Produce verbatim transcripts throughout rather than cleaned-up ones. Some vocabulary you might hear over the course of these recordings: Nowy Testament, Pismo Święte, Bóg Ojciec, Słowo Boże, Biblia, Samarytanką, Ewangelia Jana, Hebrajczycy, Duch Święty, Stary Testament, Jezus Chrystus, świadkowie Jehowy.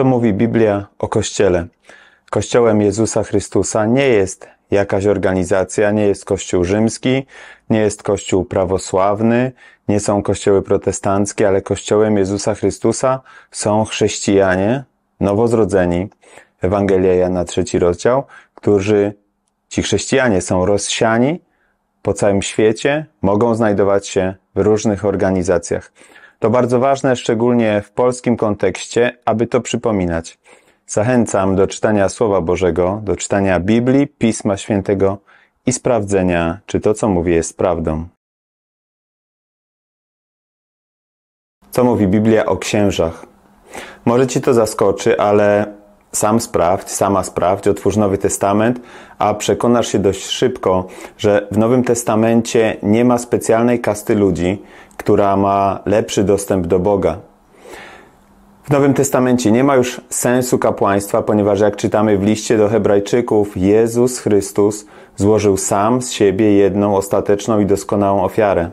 Co mówi Biblia o Kościele? Kościołem Jezusa Chrystusa nie jest jakaś organizacja, nie jest Kościół rzymski, nie jest Kościół prawosławny, nie są kościoły protestanckie, ale Kościołem Jezusa Chrystusa są chrześcijanie, nowozrodzeni, Ewangelia Jana trzeci rozdział, którzy, ci chrześcijanie są rozsiani po całym świecie, mogą znajdować się w różnych organizacjach. To bardzo ważne, szczególnie w polskim kontekście, aby to przypominać. Zachęcam do czytania Słowa Bożego, do czytania Biblii, Pisma Świętego i sprawdzenia, czy to, co mówię, jest prawdą. Co mówi Biblia o księżach? Może ci to zaskoczy, ale sam sprawdź, sama sprawdź, otwórz Nowy Testament, a przekonasz się dość szybko, że w Nowym Testamencie nie ma specjalnej kasty ludzi, która ma lepszy dostęp do Boga. W Nowym Testamencie nie ma już sensu kapłaństwa, ponieważ jak czytamy w liście do Hebrajczyków, Jezus Chrystus złożył sam z siebie jedną ostateczną i doskonałą ofiarę.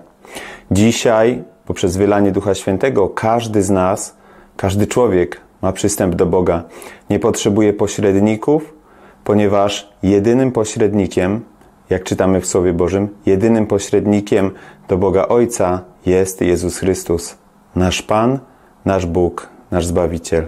Dzisiaj, poprzez wylanie Ducha Świętego, każdy z nas, każdy człowiek ma przystęp do Boga. Nie potrzebuje pośredników, ponieważ jedynym pośrednikiem, jak czytamy w Słowie Bożym, jedynym pośrednikiem do Boga Ojca jest Jezus Chrystus, nasz Pan, nasz Bóg, nasz Zbawiciel.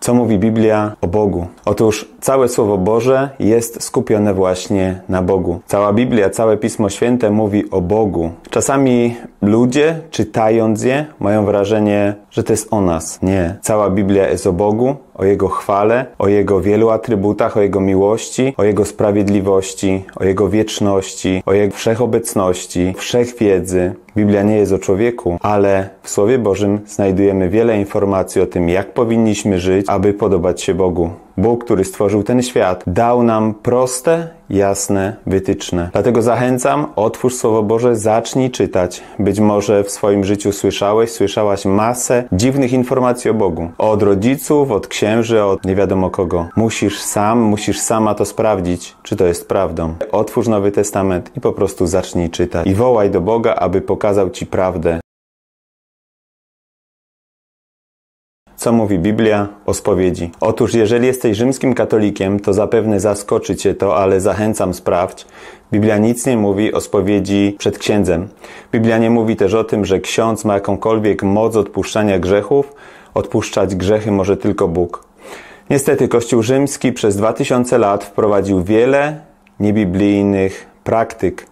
Co mówi Biblia o Bogu? Otóż całe Słowo Boże jest skupione właśnie na Bogu. Cała Biblia, całe Pismo Święte mówi o Bogu. Czasami ludzie, czytając je, mają wrażenie, że to jest o nas. Nie. Cała Biblia jest o Bogu, o Jego chwale, o Jego wielu atrybutach, o Jego miłości, o Jego sprawiedliwości, o Jego wieczności, o Jego wszechobecności, wszechwiedzy. Biblia nie jest o człowieku, ale w Słowie Bożym znajdujemy wiele informacji o tym, jak powinniśmy żyć, aby podobać się Bogu. Bóg, który stworzył ten świat, dał nam proste, jasne wytyczne. Dlatego zachęcam, otwórz Słowo Boże, zacznij czytać. Być może w swoim życiu słyszałeś, słyszałaś masę dziwnych informacji o Bogu. Od rodziców, od księży, od nie wiadomo kogo. Musisz sam, musisz sama to sprawdzić, czy to jest prawdą. Otwórz Nowy Testament i po prostu zacznij czytać. I wołaj do Boga, aby pokazał ci prawdę. Co mówi Biblia o spowiedzi? Otóż jeżeli jesteś rzymskim katolikiem, to zapewne zaskoczy cię to, ale zachęcam, sprawdź. Biblia nic nie mówi o spowiedzi przed księdzem. Biblia nie mówi też o tym, że ksiądz ma jakąkolwiek moc odpuszczania grzechów. Odpuszczać grzechy może tylko Bóg. Niestety Kościół rzymski przez dwa tysiące lat wprowadził wiele niebiblijnych praktyk.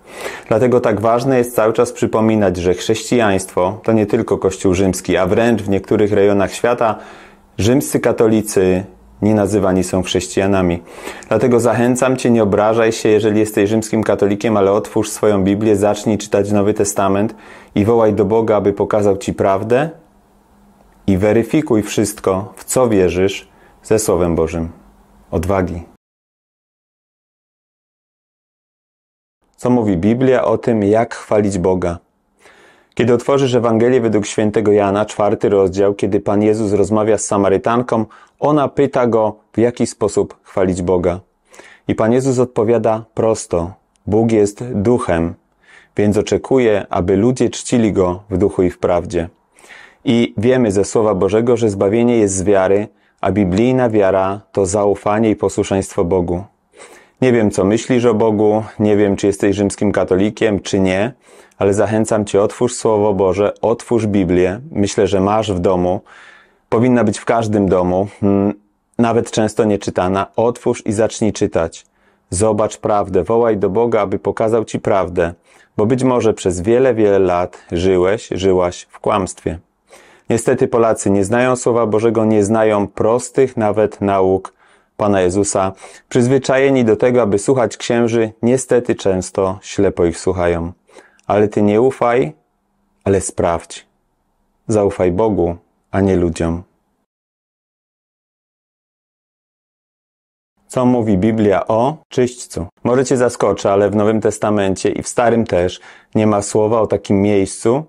Dlatego tak ważne jest cały czas przypominać, że chrześcijaństwo to nie tylko Kościół rzymski, a wręcz w niektórych rejonach świata rzymscy katolicy nie nazywani są chrześcijanami. Dlatego zachęcam cię, nie obrażaj się, jeżeli jesteś rzymskim katolikiem, ale otwórz swoją Biblię, zacznij czytać Nowy Testament i wołaj do Boga, aby pokazał ci prawdę i weryfikuj wszystko, w co wierzysz, ze Słowem Bożym. Odwagi. Co mówi Biblia o tym, jak chwalić Boga? Kiedy otworzysz Ewangelię według świętego Jana, czwarty rozdział, kiedy Pan Jezus rozmawia z Samarytanką, ona pyta go, w jaki sposób chwalić Boga. I Pan Jezus odpowiada prosto. Bóg jest duchem, więc oczekuje, aby ludzie czcili Go w duchu i w prawdzie. I wiemy ze Słowa Bożego, że zbawienie jest z wiary, a biblijna wiara to zaufanie i posłuszeństwo Bogu. Nie wiem, co myślisz o Bogu, nie wiem, czy jesteś rzymskim katolikiem, czy nie, ale zachęcam cię, otwórz Słowo Boże, otwórz Biblię. Myślę, że masz w domu, powinna być w każdym domu, nawet często nieczytana. Otwórz i zacznij czytać. Zobacz prawdę, wołaj do Boga, aby pokazał ci prawdę, bo być może przez wiele, wiele lat żyłeś, żyłaś w kłamstwie. Niestety Polacy nie znają Słowa Bożego, nie znają prostych nawet nauk Pana Jezusa, przyzwyczajeni do tego, aby słuchać księży, niestety często ślepo ich słuchają. Ale ty nie ufaj, ale sprawdź. Zaufaj Bogu, a nie ludziom. Co mówi Biblia o czyśćcu? Może cię zaskoczę, ale w Nowym Testamencie i w Starym też nie ma słowa o takim miejscu,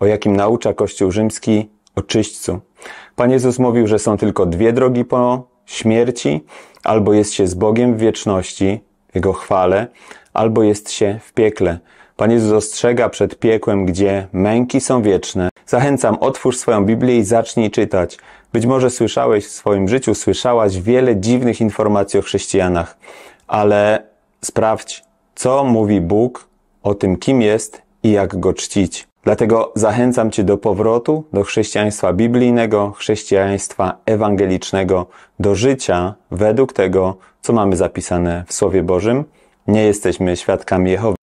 o jakim naucza Kościół rzymski o czyśćcu. Pan Jezus mówił, że są tylko dwie drogi po śmierci, albo jest się z Bogiem w wieczności, w Jego chwale, albo jest się w piekle. Pan Jezus ostrzega przed piekłem, gdzie męki są wieczne. Zachęcam, otwórz swoją Biblię i zacznij czytać. Być może słyszałeś w swoim życiu, słyszałaś wiele dziwnych informacji o chrześcijanach, ale sprawdź, co mówi Bóg o tym, kim jest i jak Go czcić. Dlatego zachęcam Cię do powrotu do chrześcijaństwa biblijnego, chrześcijaństwa ewangelicznego, do życia według tego, co mamy zapisane w Słowie Bożym. Nie jesteśmy świadkami Jehowy.